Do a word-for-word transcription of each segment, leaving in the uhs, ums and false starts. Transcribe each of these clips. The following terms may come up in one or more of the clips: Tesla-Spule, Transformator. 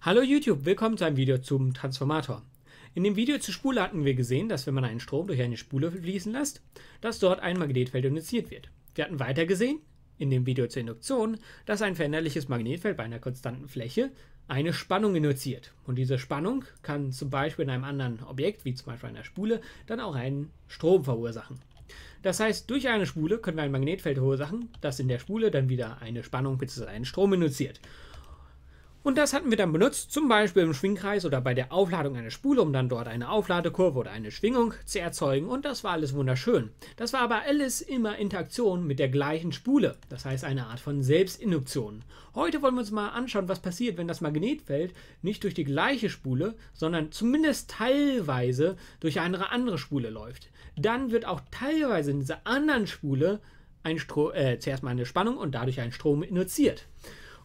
Hallo YouTube, willkommen zu einem Video zum Transformator. In dem Video zur Spule hatten wir gesehen, dass wenn man einen Strom durch eine Spule fließen lässt, dass dort ein Magnetfeld induziert wird. Wir hatten weiter gesehen, in dem Video zur Induktion, dass ein veränderliches Magnetfeld bei einer konstanten Fläche eine Spannung induziert. Und diese Spannung kann zum Beispiel in einem anderen Objekt, wie zum Beispiel einer Spule, dann auch einen Strom verursachen. Das heißt, durch eine Spule können wir ein Magnetfeld verursachen, das in der Spule dann wieder eine Spannung bzw. einen Strom induziert. Und das hatten wir dann benutzt, zum Beispiel im Schwingkreis oder bei der Aufladung einer Spule, um dann dort eine Aufladekurve oder eine Schwingung zu erzeugen. Und das war alles wunderschön. Das war aber alles immer Interaktion mit der gleichen Spule. Das heißt eine Art von Selbstinduktion. Heute wollen wir uns mal anschauen, was passiert, wenn das Magnetfeld nicht durch die gleiche Spule, sondern zumindest teilweise durch eine andere Spule läuft. Dann wird auch teilweise in dieser anderen Spule ein Stro- äh, zuerst mal eine Spannung und dadurch ein Strom induziert.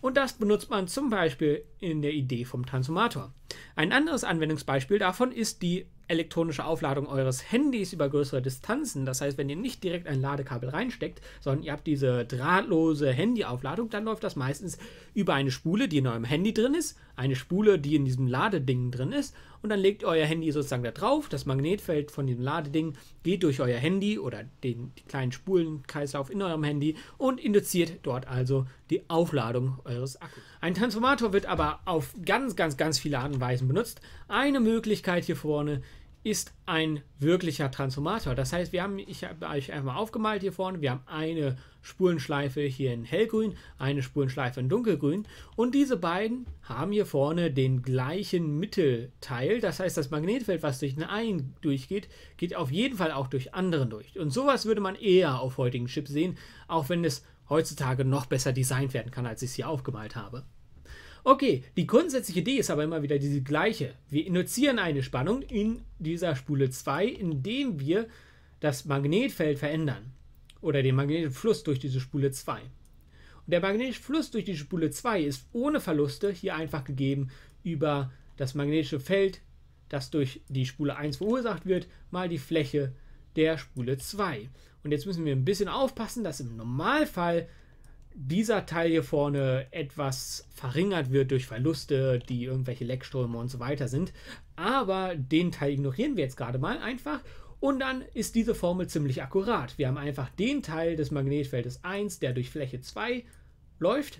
Und das benutzt man zum Beispiel in der Idee vom Transformator. Ein anderes Anwendungsbeispiel davon ist die elektronische Aufladung eures Handys über größere Distanzen. Das heißt, wenn ihr nicht direkt ein Ladekabel reinsteckt, sondern ihr habt diese drahtlose Handyaufladung, dann läuft das meistens über eine Spule, die in eurem Handy drin ist, eine Spule, die in diesem Ladeding drin ist, und dann legt ihr euer Handy sozusagen da drauf. Das Magnetfeld von diesem Ladeding geht durch euer Handy oder den die kleinen Spulenkreislauf in eurem Handy und induziert dort also die Aufladung eures Akkus. Ein Transformator wird aber auf ganz, ganz, ganz viele Arten und Weisen benutzt. Eine Möglichkeit hier vorne ist ein wirklicher Transformator. Das heißt, wir haben, ich habe euch einfach mal aufgemalt hier vorne, wir haben eine Spulenschleife hier in hellgrün, eine Spulenschleife in dunkelgrün, und diese beiden haben hier vorne den gleichen Mittelteil. Das heißt, das Magnetfeld, was durch den einen durchgeht, geht auf jeden Fall auch durch anderen durch. Und sowas würde man eher auf heutigen Chips sehen, auch wenn es heutzutage noch besser designt werden kann, als ich es hier aufgemalt habe. Okay, die grundsätzliche Idee ist aber immer wieder diese gleiche. Wir induzieren eine Spannung in dieser Spule zwei, indem wir das Magnetfeld verändern oder den magnetischen Fluss durch diese Spule zwei. Und der magnetische Fluss durch die Spule zwei ist ohne Verluste hier einfach gegeben über das magnetische Feld, das durch die Spule eins verursacht wird, mal die Fläche der Spule zwei. Und jetzt müssen wir ein bisschen aufpassen, dass im Normalfall dieser Teil hier vorne etwas verringert wird durch Verluste, die irgendwelche Leckströme und so weiter sind. Aber den Teil ignorieren wir jetzt gerade mal einfach. Und dann ist diese Formel ziemlich akkurat. Wir haben einfach den Teil des Magnetfeldes eins, der durch Fläche zwei läuft,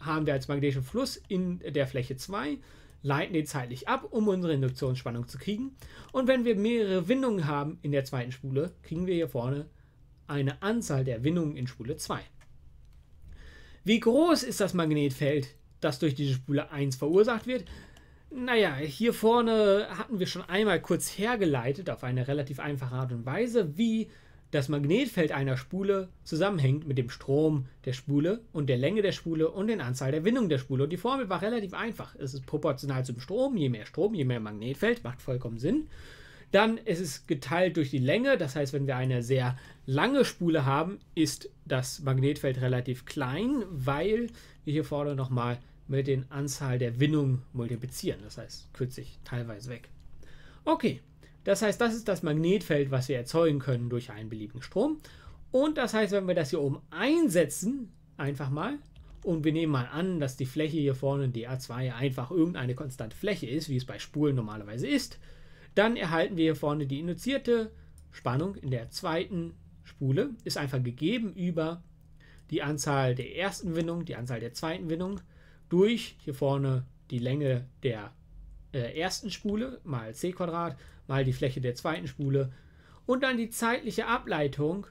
haben wir als magnetischen Fluss in der Fläche zwei, leiten den zeitlich ab, um unsere Induktionsspannung zu kriegen. Und wenn wir mehrere Windungen haben in der zweiten Spule, kriegen wir hier vorne eine Anzahl der Windungen in Spule zwei. Wie groß ist das Magnetfeld, das durch diese Spule eins verursacht wird? Naja, hier vorne hatten wir schon einmal kurz hergeleitet, auf eine relativ einfache Art und Weise, wie das Magnetfeld einer Spule zusammenhängt mit dem Strom der Spule und der Länge der Spule und den Anzahl der Windungen der Spule. Und die Formel war relativ einfach. Es ist proportional zum Strom. Je mehr Strom, je mehr Magnetfeld. Macht vollkommen Sinn. Dann ist es geteilt durch die Länge. Das heißt, wenn wir eine sehr lange Spule haben, ist das Magnetfeld relativ klein, weil wir hier vorne nochmal mit der Anzahl der Windungen multiplizieren. Das heißt, kürze ich teilweise weg. Okay, das heißt, das ist das Magnetfeld, was wir erzeugen können durch einen beliebigen Strom. Und das heißt, wenn wir das hier oben einsetzen, einfach mal, und wir nehmen mal an, dass die Fläche hier vorne, die A zwei, einfach irgendeine konstante Fläche ist, wie es bei Spulen normalerweise ist, dann erhalten wir hier vorne die induzierte Spannung in der zweiten Spule. Ist einfach gegeben über die Anzahl der ersten Windung, die Anzahl der zweiten Windung, durch hier vorne die Länge der äh, ersten Spule mal c Quadrat, mal die Fläche der zweiten Spule und dann die zeitliche Ableitung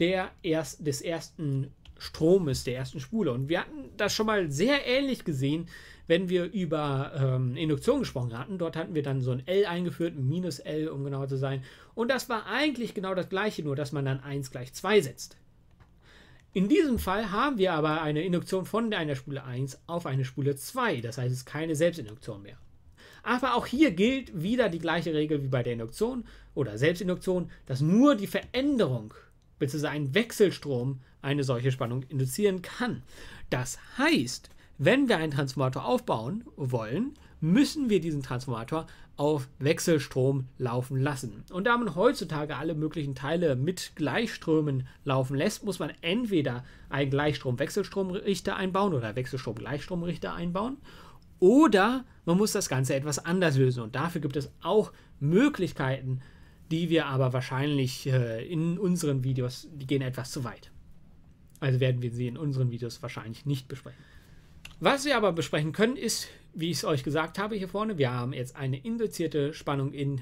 der erst, des ersten Stromes der ersten Spule. Und wir hatten das schon mal sehr ähnlich gesehen, wenn wir über ähm, Induktion gesprochen hatten. Dort hatten wir dann so ein L eingeführt, ein minus L, um genauer zu sein. Und das war eigentlich genau das gleiche, nur dass man dann eins gleich zwei setzt. In diesem Fall haben wir aber eine Induktion von einer Spule eins auf eine Spule zwei. Das heißt, es ist keine Selbstinduktion mehr. Aber auch hier gilt wieder die gleiche Regel wie bei der Induktion oder Selbstinduktion, dass nur die Veränderung bzw. ein Wechselstrom eine solche Spannung induzieren kann. Das heißt, wenn wir einen Transformator aufbauen wollen, müssen wir diesen Transformator auf Wechselstrom laufen lassen. Und da man heutzutage alle möglichen Teile mit Gleichströmen laufen lässt, muss man entweder einen Gleichstrom-Wechselstromrichter einbauen oder Wechselstrom-Gleichstromrichter einbauen Oder man muss das Ganze etwas anders lösen. Und dafür gibt es auch Möglichkeiten, die wir aber wahrscheinlich äh, in unseren Videos, die gehen etwas zu weit. Also werden wir sie in unseren Videos wahrscheinlich nicht besprechen. Was wir aber besprechen können, ist, wie ich es euch gesagt habe hier vorne, wir haben jetzt eine induzierte Spannung in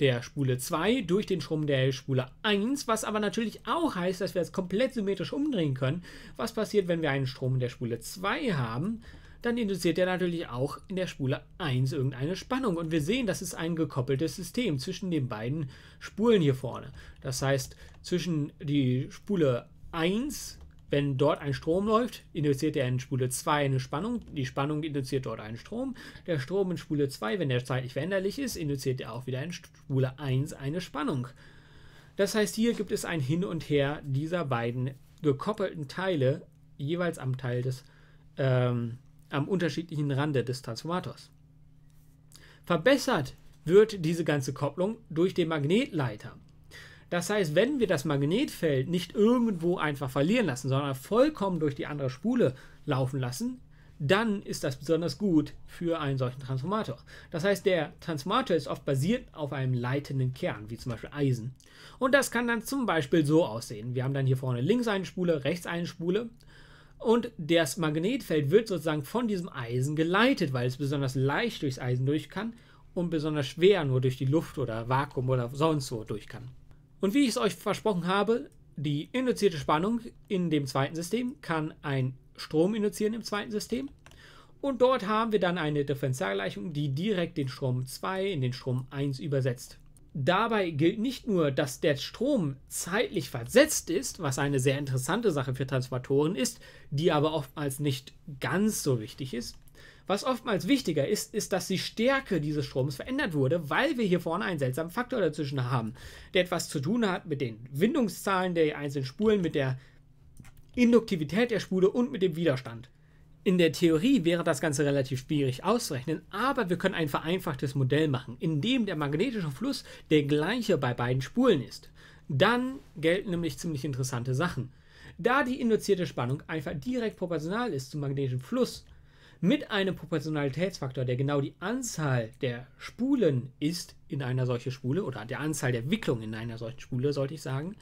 der Spule zwei durch den Strom der Spule eins, was aber natürlich auch heißt, dass wir es komplett symmetrisch umdrehen können. Was passiert, wenn wir einen Strom in der Spule zwei haben? Dann induziert er natürlich auch in der Spule eins irgendeine Spannung. Und wir sehen, das ist ein gekoppeltes System zwischen den beiden Spulen hier vorne. Das heißt, zwischen die Spule eins, wenn dort ein Strom läuft, induziert er in Spule zwei eine Spannung. Die Spannung induziert dort einen Strom. Der Strom in Spule zwei, wenn der zeitlich veränderlich ist, induziert er auch wieder in Spule eins eine Spannung. Das heißt, hier gibt es ein Hin und Her dieser beiden gekoppelten Teile, jeweils am Teil des ähm, am unterschiedlichen Rande des Transformators. Verbessert wird diese ganze Kopplung durch den Magnetleiter. Das heißt, wenn wir das Magnetfeld nicht irgendwo einfach verlieren lassen, sondern vollkommen durch die andere Spule laufen lassen, dann ist das besonders gut für einen solchen Transformator. Das heißt, der Transformator ist oft basiert auf einem leitenden Kern, wie zum Beispiel Eisen. Und das kann dann zum Beispiel so aussehen. Wir haben dann hier vorne links eine Spule, rechts eine Spule. Und das Magnetfeld wird sozusagen von diesem Eisen geleitet, weil es besonders leicht durchs Eisen durch kann und besonders schwer nur durch die Luft oder Vakuum oder sonst wo durch kann. Und wie ich es euch versprochen habe, die induzierte Spannung in dem zweiten System kann einen Strom induzieren im zweiten System. Und dort haben wir dann eine Differentialgleichung, die direkt den Strom zwei in den Strom eins übersetzt. Dabei gilt nicht nur, dass der Strom zeitlich versetzt ist, was eine sehr interessante Sache für Transformatoren ist, die aber oftmals nicht ganz so wichtig ist. Was oftmals wichtiger ist, ist, dass die Stärke dieses Stroms verändert wurde, weil wir hier vorne einen seltsamen Faktor dazwischen haben, der etwas zu tun hat mit den Windungszahlen der einzelnen Spulen, mit der Induktivität der Spule und mit dem Widerstand. In der Theorie wäre das Ganze relativ schwierig auszurechnen, aber wir können ein vereinfachtes Modell machen, in dem der magnetische Fluss der gleiche bei beiden Spulen ist. Dann gelten nämlich ziemlich interessante Sachen. Da die induzierte Spannung einfach direkt proportional ist zum magnetischen Fluss, mit einem Proportionalitätsfaktor, der genau die Anzahl der Spulen ist in einer solchen Spule, oder der Anzahl der Wicklungen in einer solchen Spule, sollte ich sagen,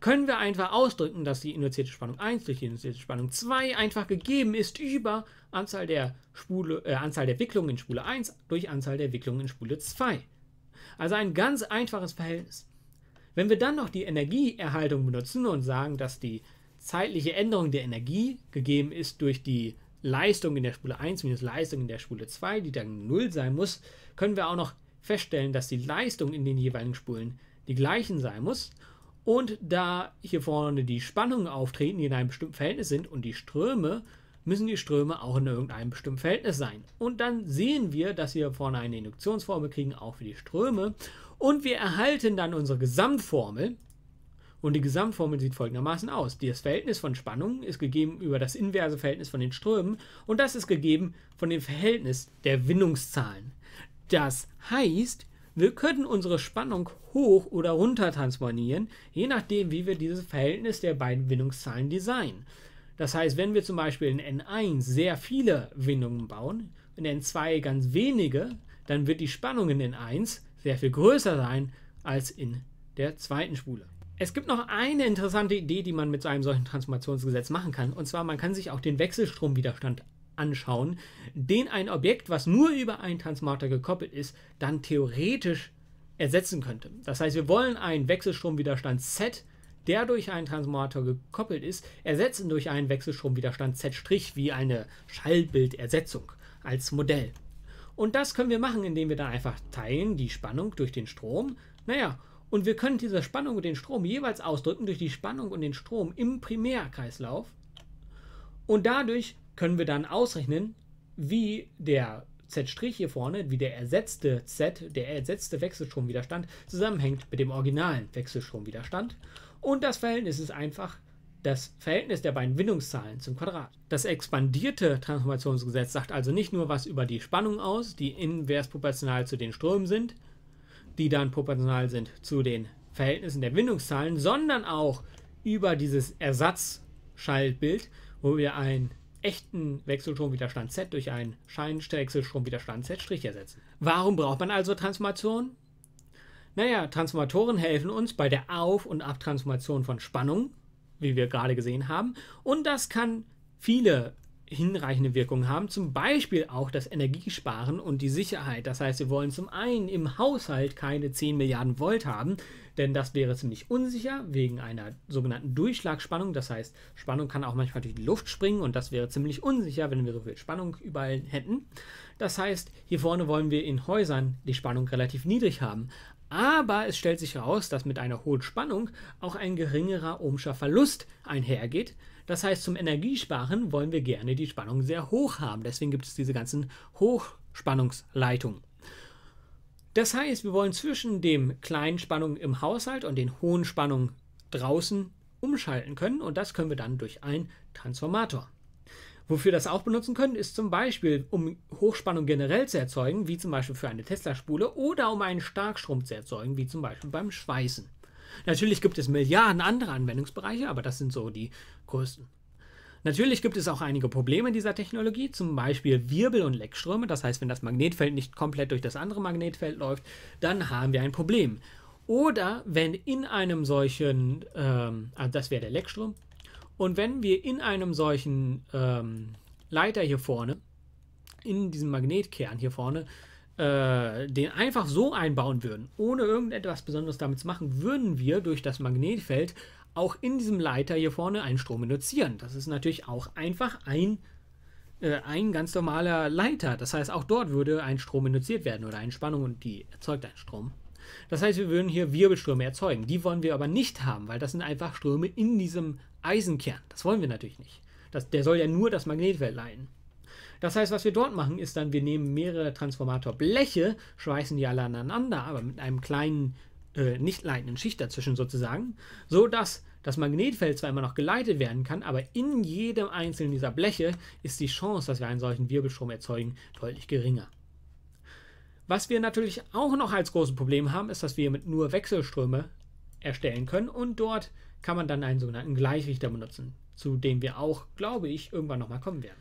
können wir einfach ausdrücken, dass die induzierte Spannung eins durch die induzierte Spannung zwei einfach gegeben ist über Anzahl der, Spule, äh, Anzahl der Wicklungen in Spule eins durch Anzahl der Wicklungen in Spule zwei. Also ein ganz einfaches Verhältnis. Wenn wir dann noch die Energieerhaltung benutzen und sagen, dass die zeitliche Änderung der Energie gegeben ist durch die Leistung in der Spule eins minus Leistung in der Spule zwei, die dann null sein muss, können wir auch noch feststellen, dass die Leistung in den jeweiligen Spulen die gleichen sein muss. Und da hier vorne die Spannungen auftreten, die in einem bestimmten Verhältnis sind, und die Ströme, müssen die Ströme auch in irgendeinem bestimmten Verhältnis sein. Und dann sehen wir, dass wir vorne eine Induktionsformel kriegen, auch für die Ströme. Und wir erhalten dann unsere Gesamtformel. Und die Gesamtformel sieht folgendermaßen aus. Das Verhältnis von Spannungen ist gegeben über das inverse Verhältnis von den Strömen. Und das ist gegeben von dem Verhältnis der Windungszahlen. Das heißt, wir können unsere Spannung hoch oder runter transformieren, je nachdem, wie wir dieses Verhältnis der beiden Windungszahlen designen. Das heißt, wenn wir zum Beispiel in N eins sehr viele Windungen bauen, in N zwei ganz wenige, dann wird die Spannung in N eins sehr viel größer sein als in der zweiten Spule. Es gibt noch eine interessante Idee, die man mit so einem solchen Transformationsgesetz machen kann. Und zwar, man kann sich auch den Wechselstromwiderstand anschauen. anschauen, den ein Objekt, was nur über einen Transformator gekoppelt ist, dann theoretisch ersetzen könnte. Das heißt, wir wollen einen Wechselstromwiderstand Z, der durch einen Transformator gekoppelt ist, ersetzen durch einen Wechselstromwiderstand Z' wie eine Schallbildersetzung als Modell. Und das können wir machen, indem wir dann einfach teilen die Spannung durch den Strom. Naja, und wir können diese Spannung und den Strom jeweils ausdrücken durch die Spannung und den Strom im Primärkreislauf. Und dadurch können wir dann ausrechnen, wie der Z' hier vorne, wie der ersetzte Z, der ersetzte Wechselstromwiderstand zusammenhängt mit dem originalen Wechselstromwiderstand. Und das Verhältnis ist einfach das Verhältnis der beiden Windungszahlen zum Quadrat. Das expandierte Transformationsgesetz sagt also nicht nur was über die Spannung aus, die invers proportional zu den Strömen sind, die dann proportional sind zu den Verhältnissen der Windungszahlen, sondern auch über dieses Ersatzschaltbild, wo wir ein echten Wechselstromwiderstand Z durch einen Scheinwechselstromwiderstand Z' ersetzen. Warum braucht man also Transformationen? Naja, Transformatoren helfen uns bei der Auf- und Abtransformation von Spannung, wie wir gerade gesehen haben. Und das kann viele hinreichende Wirkungen haben, zum Beispiel auch das Energiesparen und die Sicherheit. Das heißt, wir wollen zum einen im Haushalt keine zehn Milliarden Volt haben, denn das wäre ziemlich unsicher wegen einer sogenannten Durchschlagspannung. Das heißt, Spannung kann auch manchmal durch die Luft springen und das wäre ziemlich unsicher, wenn wir so viel Spannung überall hätten. Das heißt, hier vorne wollen wir in Häusern die Spannung relativ niedrig haben. Aber es stellt sich heraus, dass mit einer hohen Spannung auch ein geringerer ohmscher Verlust einhergeht. Das heißt, zum Energiesparen wollen wir gerne die Spannung sehr hoch haben. Deswegen gibt es diese ganzen Hochspannungsleitungen. Das heißt, wir wollen zwischen dem kleinen Spannung im Haushalt und den hohen Spannungen draußen umschalten können. Und das können wir dann durch einen Transformator. Wofür das auch benutzen können, ist zum Beispiel, um Hochspannung generell zu erzeugen, wie zum Beispiel für eine Tesla-Spule, oder um einen Starkstrom zu erzeugen, wie zum Beispiel beim Schweißen. Natürlich gibt es Milliarden andere Anwendungsbereiche, aber das sind so die größten. Natürlich gibt es auch einige Probleme dieser Technologie, zum Beispiel Wirbel- und Leckströme. Das heißt, wenn das Magnetfeld nicht komplett durch das andere Magnetfeld läuft, dann haben wir ein Problem. Oder wenn in einem solchen, ähm, also das wäre der Leckstrom, und wenn wir in einem solchen ähm, Leiter hier vorne, in diesem Magnetkern hier vorne, äh, den einfach so einbauen würden, ohne irgendetwas Besonderes damit zu machen, würden wir durch das Magnetfeld auch in diesem Leiter hier vorne einen Strom induzieren. Das ist natürlich auch einfach ein, äh, ein ganz normaler Leiter. Das heißt, auch dort würde ein Strom induziert werden oder eine Spannung und die erzeugt einen Strom. Das heißt, wir würden hier Wirbelströme erzeugen. Die wollen wir aber nicht haben, weil das sind einfach Ströme in diesem Eisenkern. Das wollen wir natürlich nicht. Das, der soll ja nur das Magnetfeld leiten. Das heißt, was wir dort machen, ist dann, wir nehmen mehrere Transformatorbleche, schweißen die alle aneinander, aber mit einem kleinen, äh, nicht leitenden Schicht dazwischen sozusagen, sodass das Magnetfeld zwar immer noch geleitet werden kann, aber in jedem einzelnen dieser Bleche ist die Chance, dass wir einen solchen Wirbelstrom erzeugen, deutlich geringer. Was wir natürlich auch noch als großes Problem haben, ist, dass wir mit nur Wechselströme erstellen können und dort kann man dann einen sogenannten Gleichrichter benutzen, zu dem wir auch, glaube ich, irgendwann nochmal kommen werden.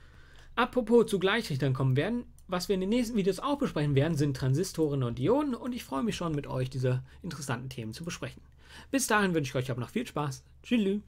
Apropos zu Gleichrichtern kommen werden, was wir in den nächsten Videos auch besprechen werden, sind Transistoren und Dioden und ich freue mich schon, mit euch diese interessanten Themen zu besprechen. Bis dahin wünsche ich euch aber noch viel Spaß. Tschüss.